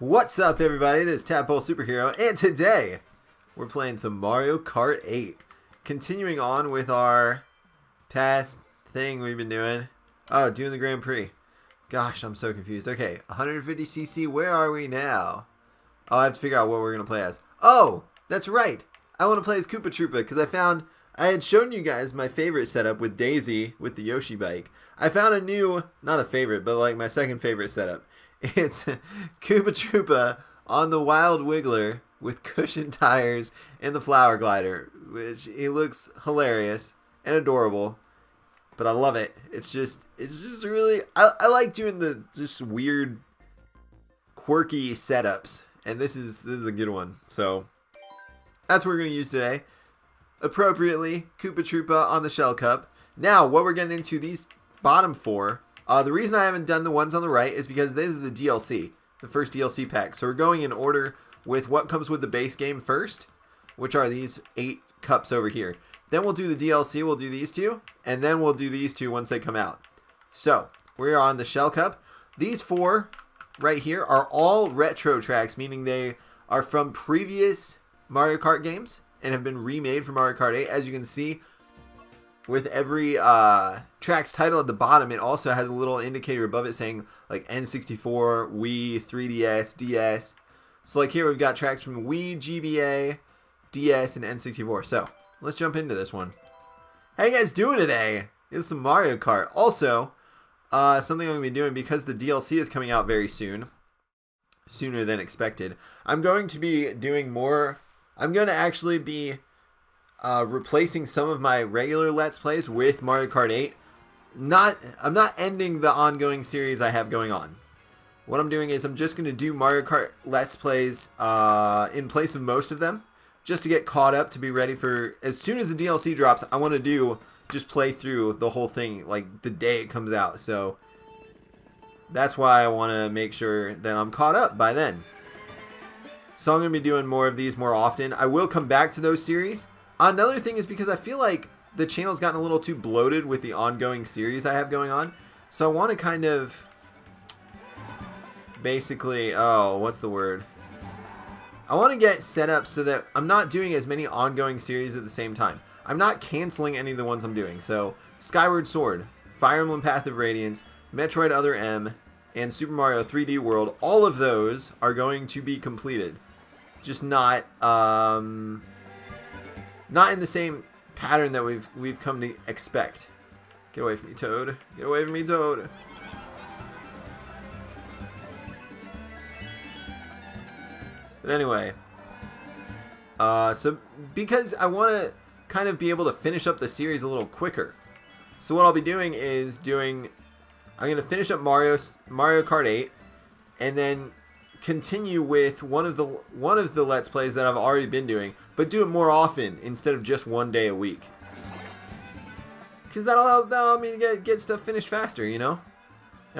What's up, everybody? This is Tadpole Superhero, and today we're playing some Mario Kart 8. Continuing on with our past thing we've been doing. Oh, doing the Grand Prix. Gosh, I'm so confused. Okay, 150cc, where are we now? Oh, I have to figure out what we're going to play as. Oh, that's right. I want to play as Koopa Troopa because I had shown you guys my favorite setup with Daisy with the Yoshi bike. I found a new, not a favorite, but like my second favorite setup. It's Koopa Troopa on the Wild Wiggler with cushioned tires and the flower glider, which he looks hilarious and adorable, but I love it. It's just really, I like doing the just weird, quirky setups, and this is a good one. So that's what we're going to use today. Appropriately, Koopa Troopa on the Shell Cup. Now, what we're getting into, these bottom four. The reason I haven't done the ones on the right is because this is the DLC, the first DLC pack. So we're going in order with what comes with the base game first, which are these 8 cups over here. Then we'll do the DLC, we'll do these two, and then we'll do these two once they come out. So we're on the Shell Cup. These 4 right here are all retro tracks, meaning they are from previous Mario Kart games and have been remade for Mario Kart 8. As you can see, with every track's title at the bottom, it also has a little indicator above it saying like N64, Wii, 3DS, DS. So like here we've got tracks from Wii, GBA, DS, and N64. So let's jump into this one. How you guys doing today? It's some Mario Kart. Also, something I'm going to be doing because the DLC is coming out very soon, sooner than expected, I'm going to be doing more. I'm going to actually be replacing some of my regular Let's Plays with Mario Kart 8. I'm not ending the ongoing series I have going on. What I'm doing is I'm just going to do Mario Kart Let's Plays in place of most of them, just to get caught up, to be ready for as soon as the DLC drops. I want to do just play through the whole thing like the day it comes out. So that's why I want to make sure that I'm caught up by then. So I'm going to be doing more of these more often. I will come back to those series. Another thing is because I feel like the channel's gotten a little too bloated with the ongoing series I have going on. So I want to kind of basically, I want to get set up so that I'm not doing as many ongoing series at the same time. I'm not canceling any of the ones I'm doing. So Skyward Sword, Fire Emblem Path of Radiance, Metroid Other M, and Super Mario 3D World, all of those are going to be completed. Just not, not in the same pattern that we've come to expect. Get away from me, Toad. Get away from me, Toad. But anyway, so because I want to kind of be able to finish up the series a little quicker, so what I'll be doing is I'm gonna finish up Mario Kart 8, and then continue with one of the Let's Plays that I've already been doing, but do it more often instead of just one day a week, because that'll help me to get stuff finished faster, you know, and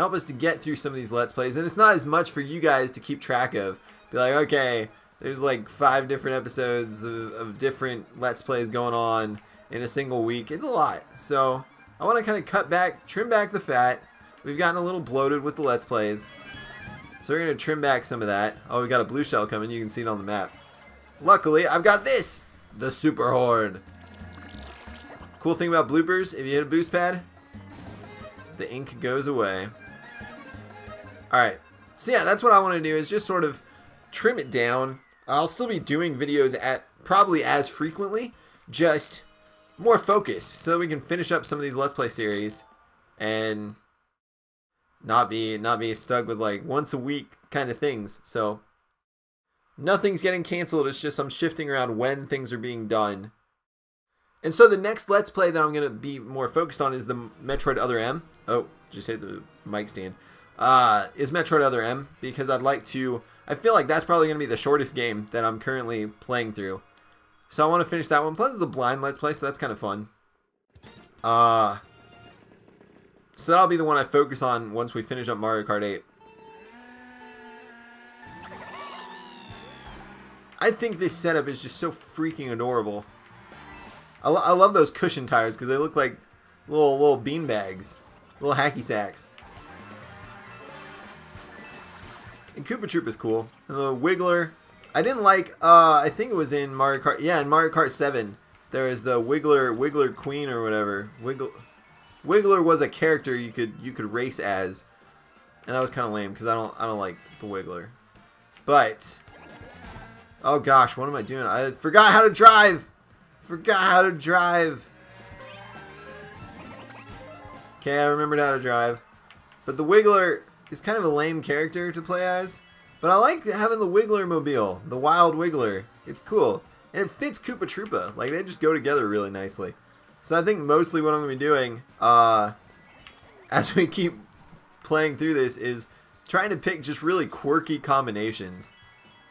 help us to get through some of these Let's Plays. And it's not as much for you guys to keep track of, be like, okay, there's like 5 different episodes of different Let's Plays going on in a single week. It's a lot. So I want to kind of cut back, trim back the fat. We've gotten a little bloated with the Let's Plays, so we're going to trim back some of that. Oh, we got a blue shell coming. You can see it on the map. Luckily, I've got this, the Super Horn. Cool thing about bloopers, if you hit a boost pad, the ink goes away. Alright, so yeah, that's what I want to do, is just sort of trim it down. I'll still be doing videos probably as frequently, just more focused, so that we can finish up some of these Let's Play series and not be stuck with like once a week kind of things. So nothing's getting canceled, it's just I'm shifting around when things are being done. And so the next Let's Play that I'm going to be more focused on is the Metroid Other M. Oh, just hit the mic stand. Is Metroid Other M, because I feel like that's probably going to be the shortest game that I'm currently playing through. So I want to finish that one. Plus it's a blind Let's Play, so that's kind of fun. So that'll be the one I focus on once we finish up Mario Kart 8. I think this setup is just so freaking adorable. I love those cushion tires because they look like little bean bags, little hacky sacks. Koopa Troopa is cool. The Wiggler, I didn't like, I think it was in Mario Kart, yeah, in Mario Kart 7, there is the Wiggler Queen or whatever. Wiggler was a character you could race as, and that was kind of lame, because I don't like the Wiggler. But, oh gosh, what am I doing? I forgot how to drive! Forgot how to drive! Okay, I remembered how to drive. But the Wiggler is kind of a lame character to play as. But I like having the Wiggler mobile, the Wild Wiggler. It's cool. And it fits Koopa Troopa. Like, they just go together really nicely. So I think mostly what I'm going to be doing, as we keep playing through this, is trying to pick just really quirky combinations.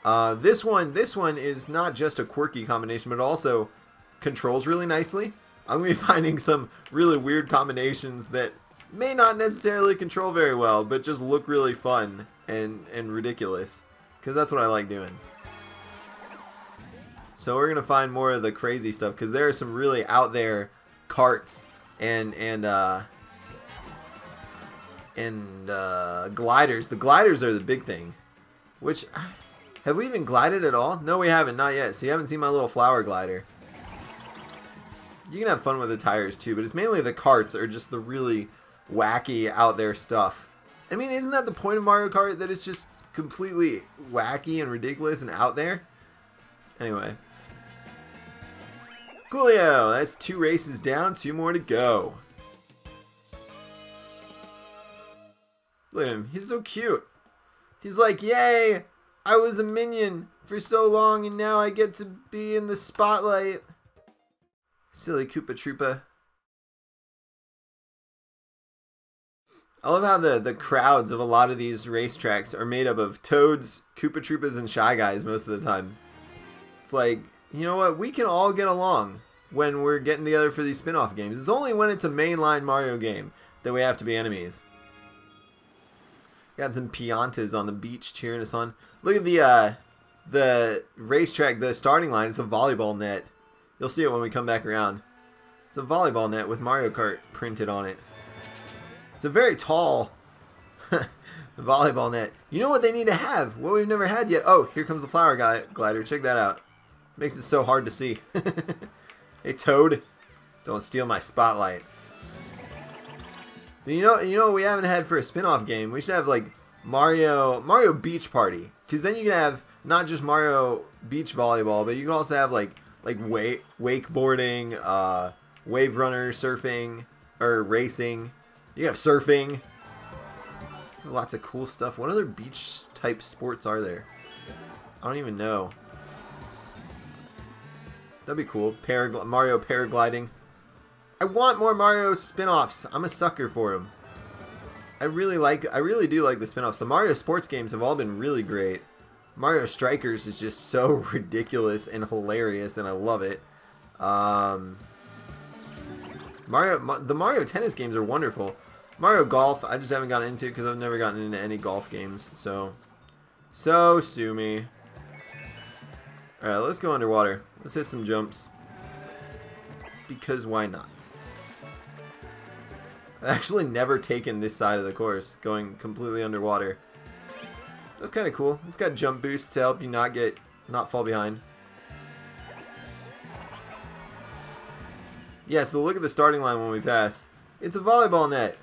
This one is not just a quirky combination, but also controls really nicely. I'm going to be finding some really weird combinations that may not necessarily control very well, but just look really fun and ridiculous, because that's what I like doing. So we're going to find more of the crazy stuff, because there are some really out there carts and gliders. The gliders are the big thing. Which, have we even glided at all? No, we haven't, not yet. So you haven't seen my little flower glider. You can have fun with the tires too, but it's mainly the carts or just the really wacky out there stuff. I mean, isn't that the point of Mario Kart, that it's just completely wacky and ridiculous and out there? Anyway. Coolio! That's 2 races down, 2 more to go. Look at him, he's so cute. He's like, yay! I was a minion for so long and now I get to be in the spotlight. Silly Koopa Troopa. I love how the crowds of a lot of these racetracks are made up of Toads, Koopa Troopas, and Shy Guys most of the time. It's like, you know what, we can all get along when we're getting together for these spin-off games. It's only when it's a mainline Mario game that we have to be enemies. Got some Piantas on the beach cheering us on. Look at the racetrack, the starting line, it's a volleyball net. You'll see it when we come back around. It's a volleyball net with Mario Kart printed on it. It's a very tall volleyball net. You know what they need to have? What we've never had yet. Oh, here comes the flower glider. Check that out. Makes it so hard to see. Hey, Toad. Don't steal my spotlight. But you know what we haven't had for a spin-off game? We should have, like, Mario Beach Party. Because then you can have not just Mario Beach Volleyball, but you can also have, like wakeboarding, wave runner, surfing, or racing. You have surfing. Lots of cool stuff. What other beach type sports are there? I don't even know. That'd be cool. Mario paragliding. I want more Mario spin-offs. I'm a sucker for them. I really do like the spin-offs. The Mario sports games have all been really great. Mario Strikers is just so ridiculous and hilarious, and I love it. The Mario tennis games are wonderful. Mario Golf, I just haven't gotten into because I've never gotten into any golf games, so sue me. Alright, let's go underwater. Let's hit some jumps. Because why not? I've actually never taken this side of the course, going completely underwater. That's kind of cool. It's got jump boost to help you not fall behind. Yeah, so look at the starting line when we pass. It's a volleyball net.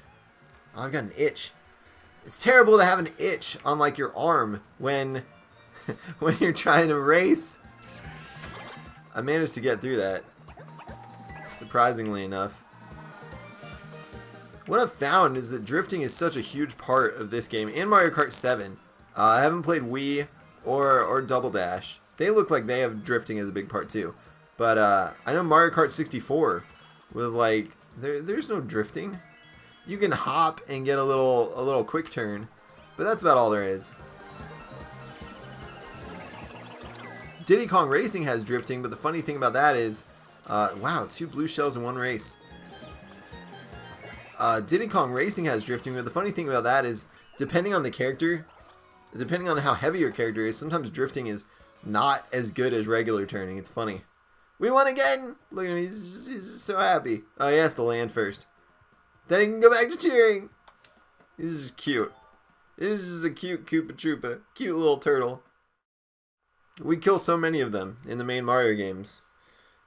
Oh, I've got an itch. It's terrible to have an itch on, like, your arm when when you're trying to race. I managed to get through that, surprisingly enough. What I've found is that drifting is such a huge part of this game and Mario Kart 7. I haven't played Wii or Double Dash. They look like they have drifting as a big part too. But I know Mario Kart 64 was like, there's no drifting. You can hop and get a little quick turn, but that's about all there is. Diddy Kong Racing has drifting, but the funny thing about that is, wow, 2 blue shells in one race. Diddy Kong Racing has drifting, but the funny thing about that is, depending on the character, depending on how heavy your character is, sometimes drifting is not as good as regular turning. It's funny. We won again! Look at him, he's so happy. Oh, he has to land first. Then he can go back to cheering. This is cute. This is a cute Koopa Troopa. Cute little turtle. We kill so many of them in the main Mario games.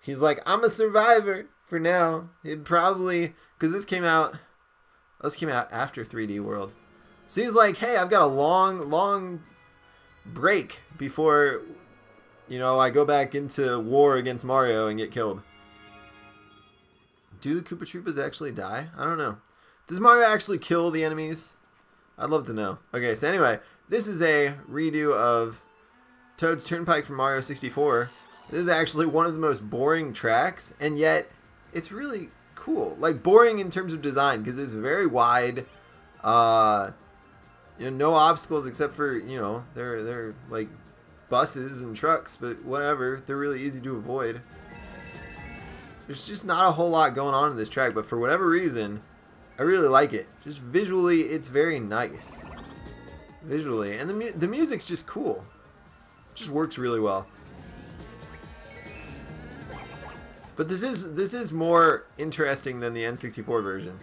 He's like, I'm a survivor for now. It probably, because this came out after 3D World. So he's like, hey, I've got a long, long break before, you know, I go back into war against Mario and get killed. Do the Koopa Troopas actually die? I don't know. Does Mario actually kill the enemies? I'd love to know. Okay, so anyway, this is a redo of Toad's Turnpike from Mario 64. This is actually one of the most boring tracks, and yet it's really cool. Like, boring in terms of design, because it's very wide. You know, no obstacles except for, you know, they're like buses and trucks, but whatever. They're really easy to avoid. There's just not a whole lot going on in this track, but for whatever reason, I really like it. Just visually, it's very nice. Visually. And the music's just cool. Just works really well. But this is more interesting than the N64 version.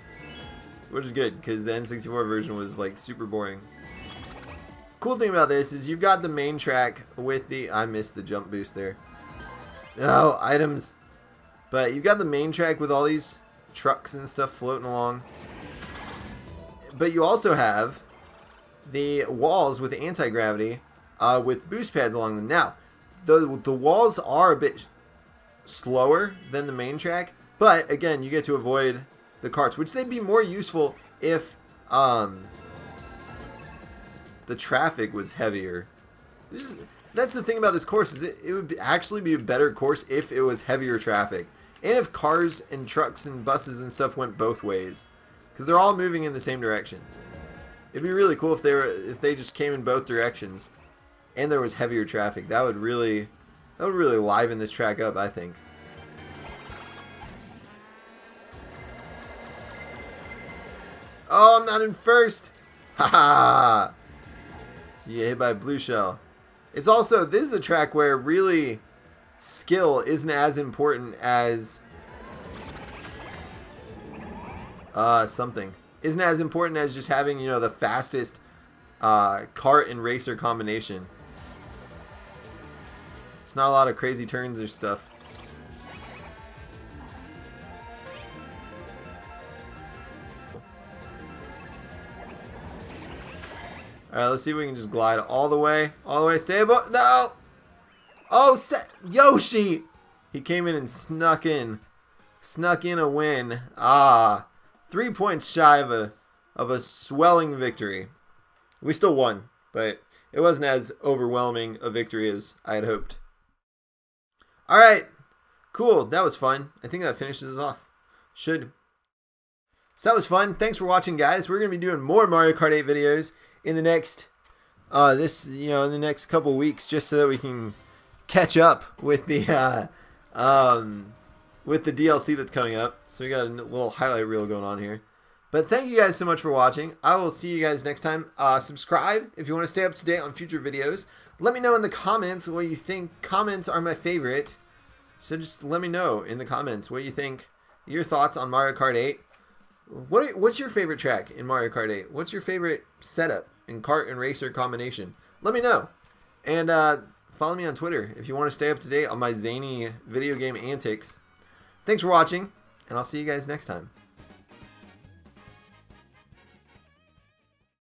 Which is good, because the N64 version was like super boring. Cool thing about this is you've got the main track with the... I missed the jump boost there. Oh, items. But you've got the main track with all these trucks and stuff floating along. But you also have the walls with anti-gravity with boost pads along them. Now, the walls are a bit slower than the main track, but again, you get to avoid the carts, which they'd be more useful if the traffic was heavier. Just, that's the thing about this course, is it would actually be a better course if it was heavier traffic. And if cars and trucks and buses and stuff went both ways, because they're all moving in the same direction. It'd be really cool if they just came in both directions, and there was heavier traffic. That would really liven this track up, I think. Oh, I'm not in first! Haha! So you get hit by a blue shell. It's also, this is a track where really skill isn't as important as just having, you know, the fastest cart and racer combination. It's not a lot of crazy turns or stuff. Alright, let's see if we can just glide all the way, stay above, no! Oh, Yoshi! He came in and snuck in a win. Ah, 3 points shy of a swelling victory. We still won, but it wasn't as overwhelming a victory as I had hoped. Alright, cool, that was fun. I think that finishes us off. Should. So that was fun, thanks for watching, guys. We're going to be doing more Mario Kart 8 videos in the next, in the next couple weeks, just so that we can catch up with the DLC that's coming up. So we got a little highlight reel going on here. But thank you guys so much for watching. I will see you guys next time. Subscribe if you want to stay up to date on future videos. Let me know in the comments what you think. Comments are my favorite. So just let me know in the comments what you think, your thoughts on Mario Kart 8. What's your favorite track in Mario Kart 8? What's your favorite setup and kart and racer combination? Let me know. And follow me on Twitter if you want to stay up to date on my zany video game antics. Thanks for watching, and I'll see you guys next time.